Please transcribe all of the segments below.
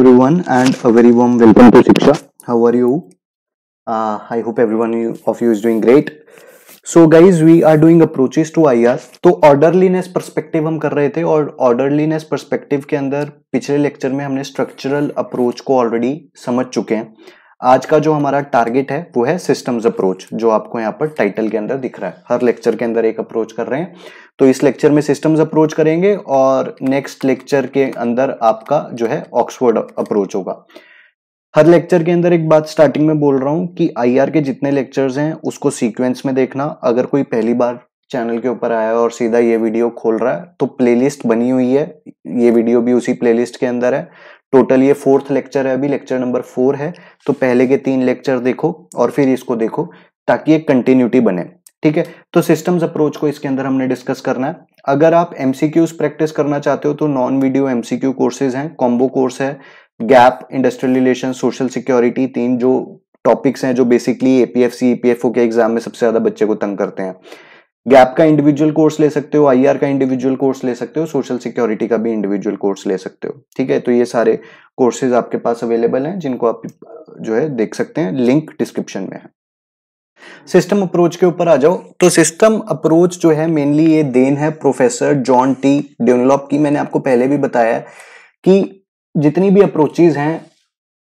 everyone and a very warm welcome to Shiksha. How are you? I hope everyone of you is doing great. So guys, we are doing approaches to IR. तो orderliness perspective हम कर रहे थे और orderliness perspective के अंदर पिछले lecture में हमने structural approach को already समझ चुके हैं. आज का जो हमारा टारगेट है वो है सिस्टम्स अप्रोच, जो आपको यहाँ पर टाइटल के अंदर दिख रहा है. हर लेक्चर के अंदर एक अप्रोच कर रहे हैं, तो इस लेक्चर में सिस्टम्स अप्रोच करेंगे और नेक्स्ट लेक्चर के अंदर आपका जो है ऑक्सफोर्ड अप्रोच होगा. हर लेक्चर के अंदर एक बात स्टार्टिंग में बोल रहा हूँ कि आईआर के जितने लेक्चर्स हैं उसको सीक्वेंस में देखना. अगर कोई पहली बार चैनल के ऊपर आया और सीधा ये वीडियो खोल रहा है तो प्लेलिस्ट बनी हुई है, ये वीडियो भी उसी प्लेलिस्ट के अंदर है. टोटल ये फोर्थ लेक्चर है, अभी लेक्चर नंबर 4 है. तो पहले के 3 लेक्चर देखो और फिर इसको देखो ताकि एक कंटिन्यूटी बने, ठीक है. तो सिस्टम्स अप्रोच को इसके अंदर हमने डिस्कस करना है. अगर आप एमसीक्यूज प्रैक्टिस करना चाहते हो तो नॉन वीडियो एमसीक्यू कोर्सेज हैं, कॉम्बो कोर्स है, gap, industrial relation, social security, 3 जो टॉपिक्स हैं जो बेसिकली एपीएफसी ईपीएफओ के एग्जाम में सबसे ज्यादा बच्चे को तंग करते हैं. गैप का इंडिविजुअल कोर्स ले सकते हो, आईआर का इंडिविजुअल कोर्स ले सकते हो, सोशल सिक्योरिटी का भी इंडिविजुअल कोर्स ले सकते हो, ठीक है. तो ये सारे कोर्सेज आपके पास अवेलेबल हैं जिनको आप जो है देख सकते हैं, लिंक डिस्क्रिप्शन में है. सिस्टम अप्रोच के ऊपर आ जाओ तो सिस्टम अप्रोच जो है मेनली ये देन है प्रोफेसर जॉन टी डनलॉप की. मैंने आपको पहले भी बताया कि जितनी भी अप्रोचेज हैं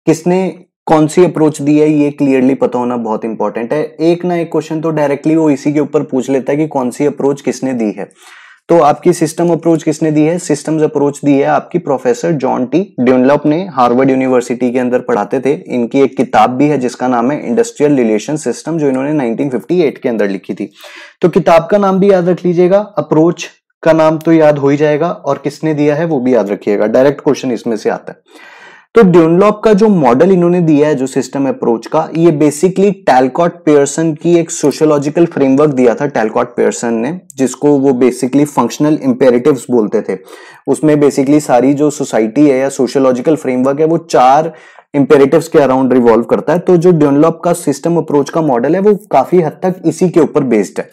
किसने कौन सी अप्रोच दी है ये क्लियरली पता होना बहुत इंपॉर्टेंट है. एक ना एक क्वेश्चन तो डायरेक्टली वो इसी के ऊपर पूछ लेता है कि कौन सी अप्रोच किसने दी है. तो आपकी सिस्टम अप्रोच किसने दी है? सिस्टम्स अप्रोच दी है आपकी प्रोफेसर जॉन टी डनलॉप ने. हार्वर्ड यूनिवर्सिटी के अंदर पढ़ाते थे, इनकी एक किताब भी है जिसका नाम है इंडस्ट्रियल रिलेशन सिस्टम, जो इन्होंने 1958 के अंदर लिखी थी. तो किताब का नाम भी याद रख लीजिएगा, अप्रोच का नाम तो याद हो ही जाएगा, और किसने दिया है वो भी याद रखिएगा, डायरेक्ट क्वेश्चन इसमें से आता है. तो डनलॉप का जो मॉडल इन्होंने दिया है जो सिस्टम अप्रोच का, ये बेसिकली टैलकॉट पेयर्सन की एक सोशियोलॉजिकल फ्रेमवर्क दिया था टैलकॉट पेयर्सन ने, जिसको वो बेसिकली फंक्शनल इंपेरेटिव्स बोलते थे. उसमें बेसिकली सारी जो सोसाइटी है या सोशियोलॉजिकल फ्रेमवर्क है वो 4 इंपेरेटिव्स के अराउंड रिवॉल्व करता है. तो जो डनलॉप का सिस्टम अप्रोच का मॉडल है वो काफी हद तक इसी के ऊपर बेस्ड है,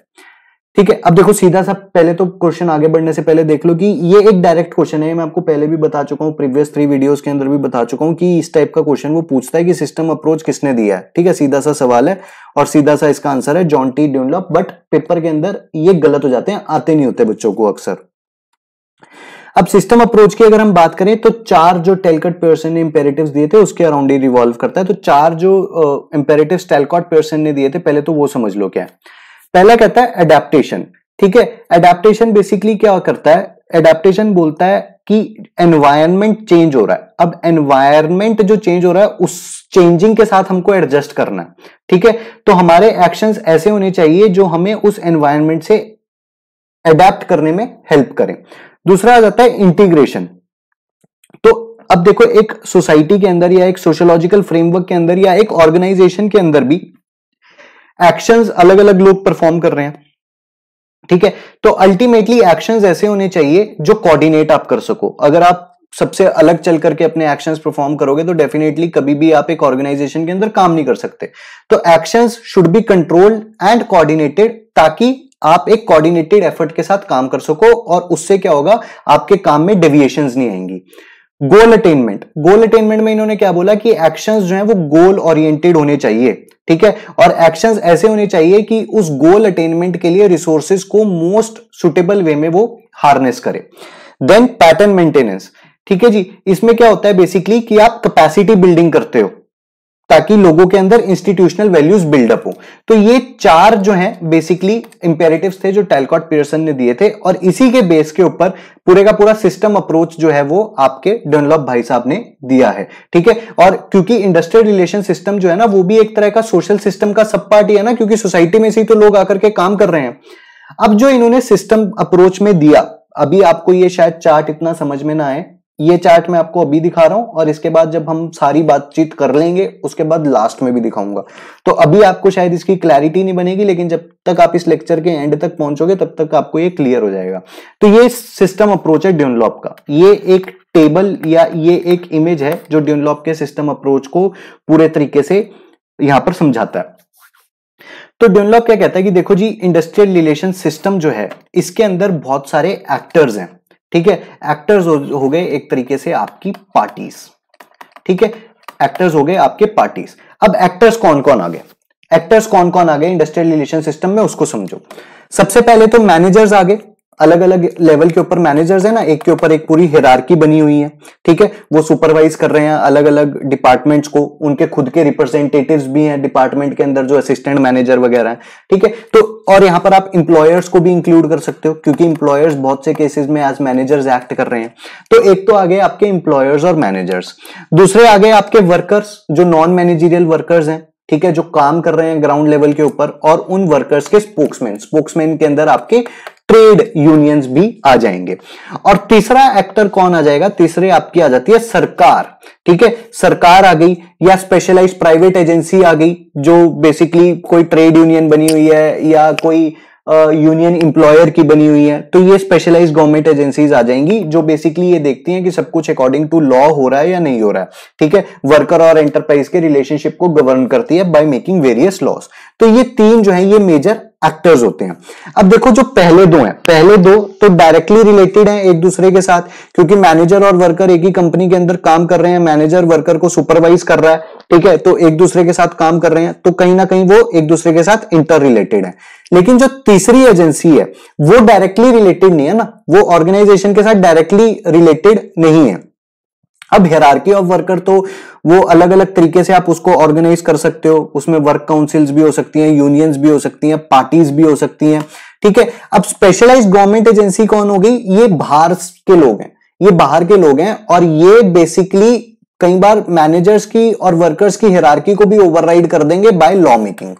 ठीक है. अब देखो सीधा सा, पहले तो क्वेश्चन आगे बढ़ने से पहले देख लो कि ये एक डायरेक्ट क्वेश्चन है. मैं आपको पहले भी बता चुका हूं, प्रीवियस 3 वीडियोस के अंदर भी बता चुका हूं कि इस टाइप का क्वेश्चन वो पूछता है कि सिस्टम अप्रोच किसने दिया है, ठीक है. सीधा सा सवाल है और सीधा सा इसका आंसर है John T Dunlop. But paper के अंदर ये गलत हो जाते हैं, आते नहीं होते बच्चों को अक्सर. अब सिस्टम अप्रोच की अगर हम बात करें तो 4 जो टैलकॉट पेयर्सन ने इंपेरेटिव्स दिए थे उसके अराउंड ही रिवॉल्व करता है. तो 4 जो इंपेरेटिव्स टैलकॉट पेयर्सन ने दिए थे, पहले तो वो समझ लो क्या है. पहला कहता है एडाप्टेशन, ठीक है. एडाप्टेशन बेसिकली क्या करता है? एडाप्टेशन बोलता है कि एनवायरनमेंट चेंज हो रहा है. अब एनवायरनमेंट जो चेंज हो रहा है उस चेंजिंग के साथ हमको एडजस्ट करना है, ठीक है. तो हमारे एक्शंस ऐसे होने चाहिए जो हमें उस एनवायरनमेंट से एडाप्ट करने में हेल्प करें. दूसरा आ जाता है इंटीग्रेशन. तो अब देखो, एक सोसाइटी के अंदर या एक सोशियोलॉजिकल फ्रेमवर्क के अंदर या एक ऑर्गेनाइजेशन के अंदर भी एक्शंस अलग अलग लोग परफॉर्म कर रहे हैं, ठीक है. तो अल्टीमेटली एक्शंस ऐसे होने चाहिए जो कोऑर्डिनेट आप कर सको. अगर आप सबसे अलग चल करके अपने एक्शंस परफॉर्म करोगे तो डेफिनेटली कभी भी आप एक ऑर्गेनाइजेशन के अंदर काम नहीं कर सकते. तो actions should be controlled and coordinated ताकि आप एक कोऑर्डिनेटेड एफर्ट के साथ काम कर सको, और उससे क्या होगा, आपके काम में डेविएशंस नहीं आएंगी. गोल अटेनमेंट, गोल अटेनमेंट में इन्होंने क्या बोला कि एक्शंस जो है वो गोल ओरिएंटेड होने चाहिए, ठीक है. और एक्शंस ऐसे होने चाहिए कि उस गोल अटेनमेंट के लिए रिसोर्सेज को मोस्ट सुटेबल वे में वो हार्नेस करे. देन पैटर्न मेंटेनेंस, ठीक है जी. इसमें क्या होता है बेसिकली कि आप कैपेसिटी बिल्डिंग करते हो ताकि लोगों के अंदर इंस्टीट्यूशनल वैल्यूज बिल्डअप हो. तो ये 4 जो हैं बेसिकली इंपेरेटिव्स थे जो टैलकॉट पेयर्सन ने दिए थे, और इसी के बेस के ऊपर पूरे का पूरा सिस्टम अप्रोच जो है वो आपके डनलॉप भाई साहब ने दिया है, ठीक है. और क्योंकि इंडस्ट्रियल रिलेशन सिस्टम जो है ना वो भी एक तरह का सोशल सिस्टम का सब पार्ट ही है ना, क्योंकि सोसाइटी में से तो लोग आकर के काम कर रहे हैं. अब जो इन्होंने सिस्टम अप्रोच में दिया, अभी आपको ये शायद चार्ट इतना समझ में ना आए, ये चार्ट मैं आपको अभी दिखा रहा हूं और इसके बाद जब हम सारी बातचीत कर लेंगे उसके बाद लास्ट में भी दिखाऊंगा. तो अभी आपको शायद इसकी क्लैरिटी नहीं बनेगी, लेकिन जब तक आप इस लेक्चर के एंड तक पहुंचोगे तब तक आपको ये क्लियर हो जाएगा. तो ये सिस्टम अप्रोच है डनलॉप का. ये एक टेबल या ये एक इमेज है जो डनलॉप के सिस्टम अप्रोच को पूरे तरीके से यहां पर समझाता है. तो डनलॉप क्या कहता है कि देखो जी, इंडस्ट्रियल रिलेशन सिस्टम जो है इसके अंदर बहुत सारे एक्टर्स हैं, ठीक है. एक्टर्स हो गए एक तरीके से आपकी पार्टीज, ठीक है, एक्टर्स हो गए आपके पार्टीज। अब एक्टर्स कौन कौन आ गए, एक्टर्स कौन कौन आ गए इंडस्ट्रियल रिलेशन सिस्टम में, उसको समझो। सबसे पहले तो मैनेजर्स आ गए, अलग अलग लेवल के ऊपर मैनेजर्स है ना, एक के ऊपर एक पूरी हायरार्की बनी हुई है, ठीक है। वो सुपरवाइज कर रहे हैं अलग अलग डिपार्टमेंट्स को, उनके खुद के रिप्रेजेंटेटिव्स भी हैं डिपार्टमेंट के अंदर जो असिस्टेंट मैनेजर वगैरह हैं, ठीक है। तो और यहाँ पर आप इंप्लॉयर्स को भी इंक्लूड कर सकते हो, क्योंकि इंप्लॉयर्स बहुत से केसेस में एज मैनेजर्स एक्ट कर रहे हैं। तो एक तो आ गए आपके इंप्लॉयर्स और मैनेजर्स, दूसरे आ गए आपके वर्कर्स जो नॉन मैनेजरियल वर्कर्स हैं, ठीक है, जो काम कर रहे हैं ग्राउंड लेवल के ऊपर, और उन वर्कर्स के स्पोक्समैन, स्पोक्समैन के अंदर आपके ट्रेड यूनियंस भी आ जाएंगे। और तीसरा एक्टर कौन आ जाएगा, तीसरे आपकी आ जाती है सरकार, ठीक है, सरकार आ गई या स्पेशलाइज्ड प्राइवेट एजेंसी आ गई जो बेसिकली कोई ट्रेड यूनियन बनी हुई है या कोई यूनियन इंप्लॉयर की बनी हुई है, तो ये स्पेशलाइज्ड गवर्नमेंट एजेंसीज आ जाएंगी जो बेसिकली ये देखती हैं कि सब कुछ अकॉर्डिंग टू लॉ हो रहा है या नहीं हो रहा है, ठीक है। वर्कर और एंटरप्राइज के रिलेशनशिप को गवर्न करती है बाय मेकिंग वेरियस लॉज। तो ये तीन जो है ये मेजर एक्टर्स होते हैं। अब देखो जो पहले दो हैं, पहले दो तो डायरेक्टली रिलेटेड हैं एक दूसरे के साथ, क्योंकि मैनेजर और वर्कर एक ही कंपनी के अंदर काम कर रहे हैं, मैनेजर वर्कर को सुपरवाइज कर रहा है, ठीक है, तो एक दूसरे के साथ काम कर रहे हैं, तो कहीं ना कहीं वो एक दूसरे के साथ इंटर रिलेटेड है। लेकिन जो तीसरी एजेंसी है वो डायरेक्टली रिलेटेड नहीं है ना, वो ऑर्गेनाइजेशन के साथ डायरेक्टली रिलेटेड नहीं है। अब हायरार्की ऑफ वर्कर तो वो अलग अलग तरीके से आप उसको ऑर्गेनाइज कर सकते हो, उसमें वर्क काउंसिल्स भी हो सकती हैं, यूनियंस भी हो सकती हैं, पार्टीज भी हो सकती हैं, ठीक है। अब स्पेशलाइज्ड गवर्नमेंट एजेंसी कौन हो गई, ये बाहर के लोग हैं, ये बाहर के लोग हैं, और ये बेसिकली कई बार मैनेजर्स की और वर्कर्स की हायरार्की को भी ओवरराइड कर देंगे बाय लॉ मेकिंग,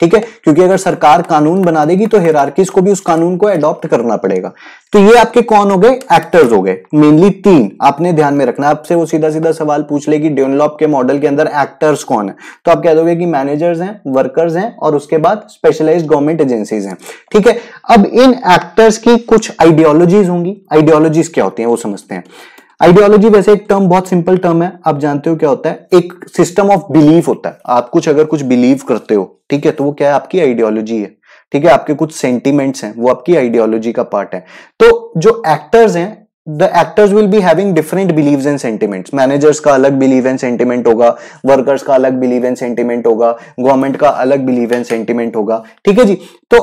ठीक है, क्योंकि अगर सरकार कानून बना देगी तो हायरार्कीज को भी उस कानून को एडॉप्ट करना पड़ेगा। तो ये आपके कौन हो गए, एक्टर्स हो गए, मेनली तीन आपने ध्यान में रखना। आपसे वो सीधा सीधा सवाल पूछ ले कि डनलॉप के मॉडल के अंदर एक्टर्स कौन है, तो आप कह दोगे कि मैनेजर्स हैं, वर्कर्स हैं, और उसके बाद स्पेशलाइज्ड गवर्नमेंट एजेंसीज हैं, ठीक है। अब इन एक्टर्स की कुछ आइडियोलॉजीज होंगी, आइडियोलॉजीज क्या होती है वो समझते हैं। आइडियोलॉजी वैसे एक टर्म, बहुत सिंपल टर्म है, आप जानते हो क्या होता है, एक सिस्टम ऑफ बिलीफ होता है, आप कुछ अगर कुछ बिलीव करते हो, ठीक है, तो वो क्या है, आपकी आइडियोलॉजी है, ठीक है, आपके कुछ सेंटीमेंट्स हैं वो आपकी आइडियोलॉजी का पार्ट है। तो जो एक्टर्स हैं, The actors will be having different beliefs and sentiments. Managers का अलग belief and sentiment होगा, workers का अलग belief and sentiment होगा, government का अलग belief and sentiment होगा, ठीक है जी। तो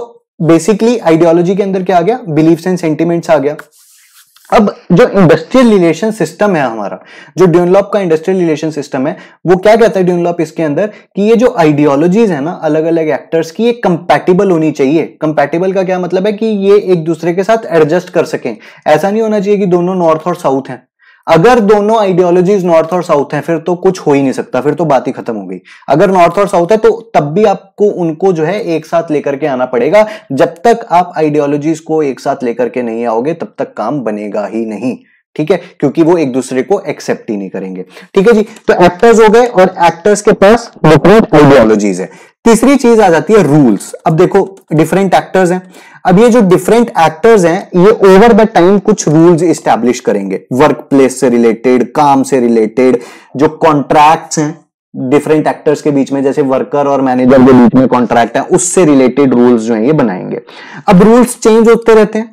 बेसिकली आइडियोलॉजी के अंदर क्या आ गया, बिलीव्स एंड सेंटिमेंट्स आ गया। अब जो इंडस्ट्रियल रिलेशन सिस्टम है हमारा, जो डनलॉप का इंडस्ट्रियल रिलेशन सिस्टम है, वो क्या कहता है डनलॉप इसके अंदर कि ये जो आइडियोलॉजीज है ना अलग अलग एक्टर्स की, ये कंपैटिबल होनी चाहिए। कंपैटिबल का क्या मतलब है कि ये एक दूसरे के साथ एडजस्ट कर सकें, ऐसा नहीं होना चाहिए कि दोनों नॉर्थ और साउथ हैं। अगर दोनों आइडियोलॉजीज नॉर्थ और साउथ हैं फिर तो कुछ हो ही नहीं सकता, फिर तो बात ही खत्म हो गई। अगर नॉर्थ और साउथ है तो तब भी आपको उनको जो है एक साथ लेकर के आना पड़ेगा, जब तक आप आइडियोलॉजीज को एक साथ लेकर के नहीं आओगे तब तक काम बनेगा ही नहीं, ठीक है, क्योंकि वो एक दूसरे को एक्सेप्ट ही नहीं करेंगे, ठीक है जी। तो एक्टर्स हो गए और एक्टर्स के पास डिफरेंट आइडियोलॉजीज है। तीसरी चीज आ जाती है रूल्स। अब देखो डिफरेंट एक्टर्स हैं, अब ये जो डिफरेंट एक्टर्स हैं ये ओवर द टाइम कुछ रूल्स इस्टेब्लिश करेंगे, वर्क प्लेस से रिलेटेड, काम से रिलेटेड, जो कॉन्ट्रैक्ट्स हैं डिफरेंट एक्टर्स के बीच में, जैसे वर्कर और मैनेजर के बीच में कॉन्ट्रैक्ट है, उससे रिलेटेड रूल्स जो है ये बनाएंगे। अब रूल्स चेंज होते रहते हैं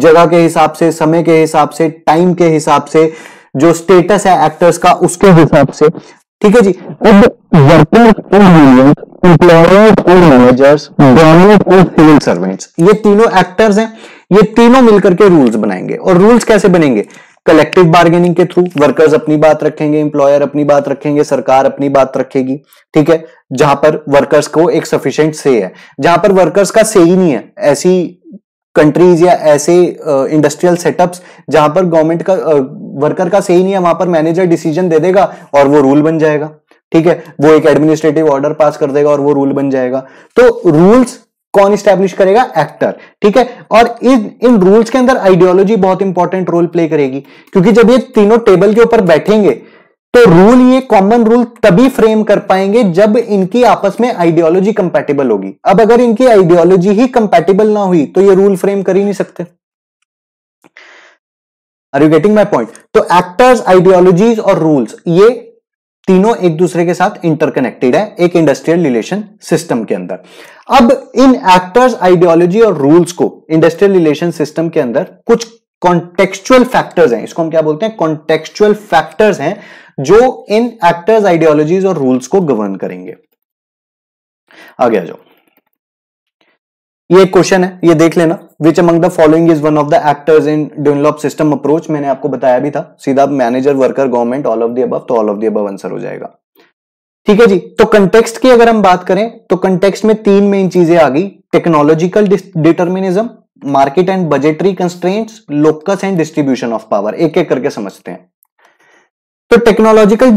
जगह के हिसाब से, समय के हिसाब से, टाइम के हिसाब से, जो स्टेटस है एक्टर्स का उसके हिसाब से, ठीक है जी। अब वर्कर्स और यूनियन, एम्प्लॉयर्स और मैनेजर्स, गवर्नमेंट और सिविल सर्वेंट्स, ये तीनों एक्टर्स हैं, ये तीनों मिलकर के रूल्स बनाएंगे। और रूल्स कैसे बनेंगे, कलेक्टिव बार्गेनिंग के थ्रू, वर्कर्स अपनी बात रखेंगे, एम्प्लॉयर अपनी बात रखेंगे, सरकार अपनी बात रखेगी, ठीक है, जहां पर वर्कर्स को एक सफिशिएंट से है, जहां पर वर्कर्स का से ही नहीं है, ऐसी कंट्रीज या ऐसे इंडस्ट्रियल सेटअप्स जहां पर गवर्नमेंट का वर्कर का सही नहीं है, वहां पर मैनेजर डिसीजन दे देगा और वो रूल बन जाएगा, ठीक है, वो एक एडमिनिस्ट्रेटिव ऑर्डर पास कर देगा और वो रूल बन जाएगा। तो रूल्स कौन इस्टैब्लिश करेगा, एक्टर, ठीक है। और इन रूल्स के अंदर आइडियोलॉजी बहुत इंपॉर्टेंट रोल प्ले करेगी, क्योंकि जब ये तीनों टेबल के ऊपर बैठेंगे तो रूल, ये कॉमन रूल तभी फ्रेम कर पाएंगे जब इनकी आपस में आइडियोलॉजी कंपैटिबल होगी। अब अगर इनकी आइडियोलॉजी ही कंपैटिबल ना हुई तो ये रूल फ्रेम कर ही नहीं सकते। Are you getting my point? तो एक्टर्स, आइडियोलॉजीज और रूल्स, ये तीनों एक दूसरे के साथ इंटरकनेक्टेड है एक इंडस्ट्रियल रिलेशन सिस्टम के अंदर। अब इन एक्टर्स, आइडियोलॉजी और रूल्स को इंडस्ट्रियल रिलेशन सिस्टम के अंदर कुछ कॉन्टेक्चुअल फैक्टर्स हैं, इसको हम क्या बोलते हैं, कॉन्टेक्चुअल फैक्टर्स हैं जो इन एक्टर्स आइडियोलॉजीज और रूल्स को गवर्न करेंगे। आगे आ जाओ, ये एक क्वेश्चन है, ये देख लेना, which among the following is one of the actors in Dunlop system approach. मैंने आपको बताया भी था, सीधा manager, worker, government, all of the above, तो all of the above answer हो जाएगा। ठीक है जी, तो कंटेक्स्ट की अगर हम बात करें तो कंटेक्स्ट में तीन मेन चीजें आ गई, technological determinism, market and budgetary constraints, locus and distribution of power. एक एक करके समझते हैं। तो टेक्नोलॉजिकल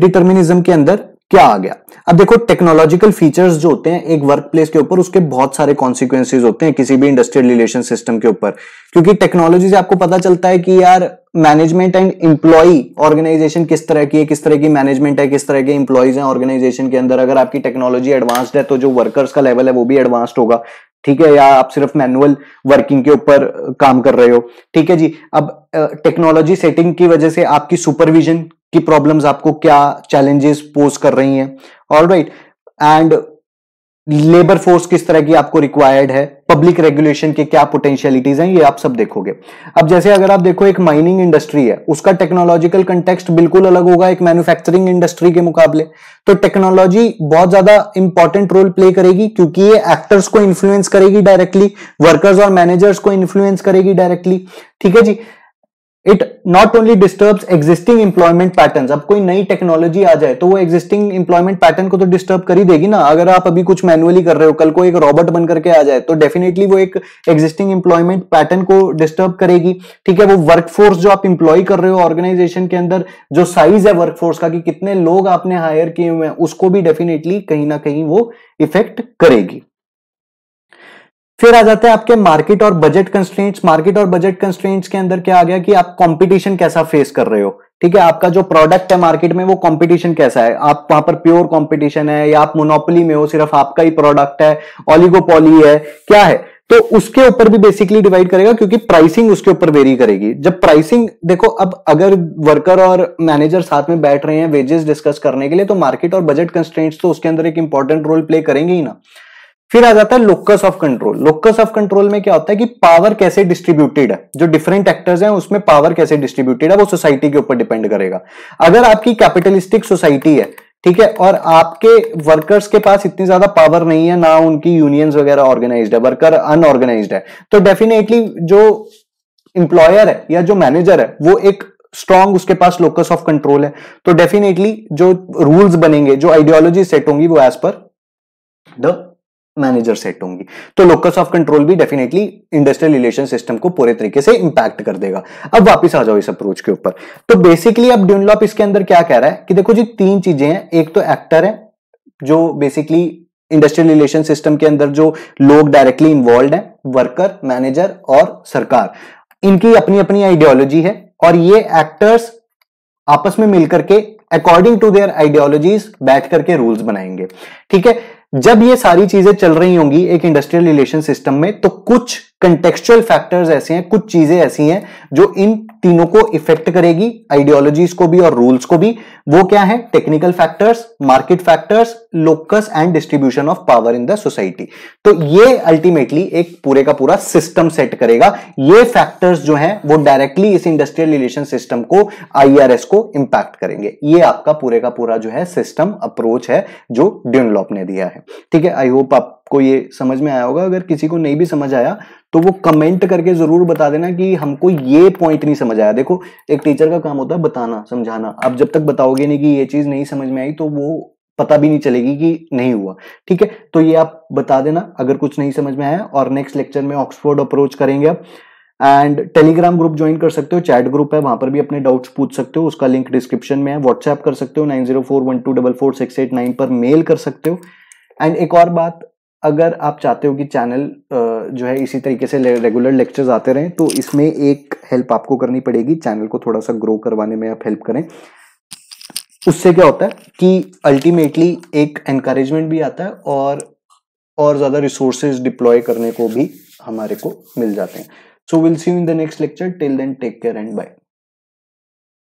डिटर्मिनिज्म के अंदर क्या आ गया, अब देखो टेक्नोलॉजिकल फीचर्स जो होते हैं एक वर्क प्लेस के ऊपर, उसके बहुत सारे कॉन्सिक्वेंसेज होते हैं किसी भी इंडस्ट्रियल रिलेशन सिस्टम के ऊपर, क्योंकि टेक्नोलॉजी से आपको पता चलता है कि यार मैनेजमेंट एंड एम्प्लॉई ऑर्गेनाइजेशन किस तरह की है, किस तरह की मैनेजमेंट है, किस तरह के एम्प्लॉइज हैं ऑर्गेनाइजेशन के अंदर। अगर आपकी टेक्नोलॉजी एडवांस्ड है तो जो वर्कर्स का लेवल है वो भी एडवांस्ड होगा, ठीक है, या आप सिर्फ मैनुअल वर्किंग के ऊपर काम कर रहे हो। ठीक है जी, अब टेक्नोलॉजी सेटिंग की वजह से आपकी सुपरविजन की प्रॉब्लम्स आपको क्या चैलेंजेस पोज कर रही हैं, ऑलराइट, एंड लेबर फोर्स किस तरह की आपको रिक्वायर्ड है, पब्लिक रेगुलेशन के क्या पोटेंशियलिटीज हैं, ये आप सब देखोगे। अब जैसे अगर आप देखो एक माइनिंग इंडस्ट्री है, उसका टेक्नोलॉजिकल कंटेक्स्ट बिल्कुल अलग होगा एक मैन्युफैक्चरिंग इंडस्ट्री के मुकाबले। तो टेक्नोलॉजी बहुत ज्यादा इंपॉर्टेंट रोल प्ले करेगी, क्योंकि ये एक्टर्स को इन्फ्लुएंस करेगी डायरेक्टली, वर्कर्स और मैनेजर्स को इन्फ्लुएंस करेगी डायरेक्टली। ठीक है जी, it not only disturbs existing employment patterns. अब कोई नई टेक्नोलॉजी आ जाए तो वो एग्जिस्टिंग एम्प्लॉयमेंट पैटर्न को तो डिस्टर्ब कर ही देगी ना। अगर आप अभी कुछ मैनुअली कर रहे हो, कल को एक रोबोट बन करके आ जाए तो डेफिनेटली वो एक एग्जिस्टिंग एम्प्लॉयमेंट पैटर्न को डिस्टर्ब करेगी। ठीक है, वो वर्कफोर्स जो आप इंप्लॉय कर रहे हो ऑर्गेनाइजेशन के अंदर, जो साइज है वर्कफोर्स का कि कितने लोग आपने हायर किए हुए हैं, उसको भी डेफिनेटली कहीं ना कहीं वो इफेक्ट करेगी। फिर आ जाते हैं आपके मार्केट और बजट कंस्ट्रेंट्स। मार्केट और बजट कंस्ट्रेंट्स के अंदर क्या आ गया कि आप कंपटीशन कैसा फेस कर रहे हो। ठीक है, आपका जो प्रोडक्ट है मार्केट में वो कंपटीशन कैसा है, आप वहां पर प्योर कंपटीशन है या आप मोनोपोली में हो, सिर्फ आपका ही प्रोडक्ट है, ऑलिगोपोली है, क्या है, तो उसके ऊपर भी बेसिकली डिवाइड करेगा, क्योंकि प्राइसिंग उसके ऊपर वेरी करेगी। जब प्राइसिंग देखो, अब अगर वर्कर और मैनेजर साथ में बैठ रहे हैं वेजेस डिस्कस करने के लिए, तो मार्केट और बजट कंस्ट्रेंट्स तो उसके अंदर एक इंपॉर्टेंट रोल प्ले करेंगे ही ना। फिर आ जाता है locus of control. Locus of control में क्या होता है कि पावर कैसे डिस्ट्रीब्यूटेड है, जो डिफरेंट एक्टर्स हैं उसमें पावर कैसे डिस्ट्रीब्यूटेड है वो सोसाइटी के ऊपर डिपेंड करेगा। अगर आपकी कैपिटलिस्टिक सोसाइटी है, ठीक है, और आपके वर्कर्स के पास इतनी ज्यादा पावर नहीं है, ना उनकी यूनियंस वगैरह ऑर्गेनाइज्ड है, वर्कर अनऑर्गेनाइज्ड है, तो डेफिनेटली जो एम्प्लॉयर है या जो मैनेजर है वो एक स्ट्रॉन्ग, उसके पास लोकस ऑफ कंट्रोल है, तो डेफिनेटली जो रूल्स बनेंगे, जो आइडियोलॉजी सेट होंगी वो as per the manager set होंगी। तो लोकस ऑफ कंट्रोल भी डेफिनेटली इंडस्ट्रियल रिलेशन सिस्टम को पूरे तरीके से इंपैक्ट कर देगा। अब वापस आ जाओ इस अप्रोच के ऊपर। तो बेसिकली अब डनलॉप इसके अंदर क्या कह रहा है कि देखो जी, तीन चीजें हैं, एक तो एक्टर है जो बेसिकली इंडस्ट्रियल रिलेशन सिस्टम के अंदर जो लोग डायरेक्टली इन्वॉल्व है, वर्कर, मैनेजर और सरकार, इनकी अपनी अपनी आइडियोलॉजी है, और ये एक्टर्स आपस में मिलकर के अकॉर्डिंग टू देयर आइडियोलॉजीज बैठ करके रूल्स बनाएंगे। ठीक है, जब ये सारी चीजें चल रही होंगी एक इंडस्ट्रियल रिलेशन सिस्टम में, तो कुछ कंटेक्चुअल फैक्टर्स ऐसे हैं, कुछ चीजें ऐसी हैं जो इन तीनों को इफेक्ट करेगी, आइडियोलॉजीज को भी और रूल्स को भी। वो क्या है, technical factors, market factors, locus and distribution of power in the society. तो ये अल्टीमेटली एक पूरे का पूरा सिस्टम सेट करेगा। ये फैक्टर्स जो हैं वो डायरेक्टली इस इंडस्ट्रियल रिलेशन सिस्टम को, IRS को इम्पैक्ट करेंगे। ये आपका पूरे का पूरा जो है सिस्टम अप्रोच है जो डनलॉप ने दिया है। ठीक है, आई होप आपको ये समझ में आया होगा। अगर किसी को नहीं भी समझ आया तो वो कमेंट करके जरूर बता देना कि हमको ये पॉइंट नहीं समझ आया। देखो, एक टीचर का काम होता है बताना, समझाना। आप जब तक बताओगे नहीं कि ये चीज नहीं समझ में आई, तो वो पता भी नहीं चलेगी कि नहीं हुआ। ठीक है, तो ये आप बता देना अगर कुछ नहीं समझ में आया। और नेक्स्ट लेक्चर में ऑक्सफोर्ड अप्रोच करेंगे आप। एंड टेलीग्राम ग्रुप ज्वाइन कर सकते हो, चैट ग्रुप है, वहां पर भी अपने डाउट्स पूछ सकते हो, उसका लिंक डिस्क्रिप्शन में है। व्हाट्सएप कर सकते हो 9041244689 पर, मेल कर सकते हो। एंड एक और बात, अगर आप चाहते हो कि चैनल जो है इसी तरीके से रेगुलर लेक्चर्स आते रहें, तो इसमें एक हेल्प आपको करनी पड़ेगी, चैनल को थोड़ा सा ग्रो करवाने में आप हेल्प करें। उससे क्या होता है कि अल्टीमेटली एक एनकरेजमेंट भी आता है और ज़्यादा रिसोर्सेज डिप्लॉय करने को भी हमारे को मिल जाते हैं। So will see you in the next lecture, till then take care and bye.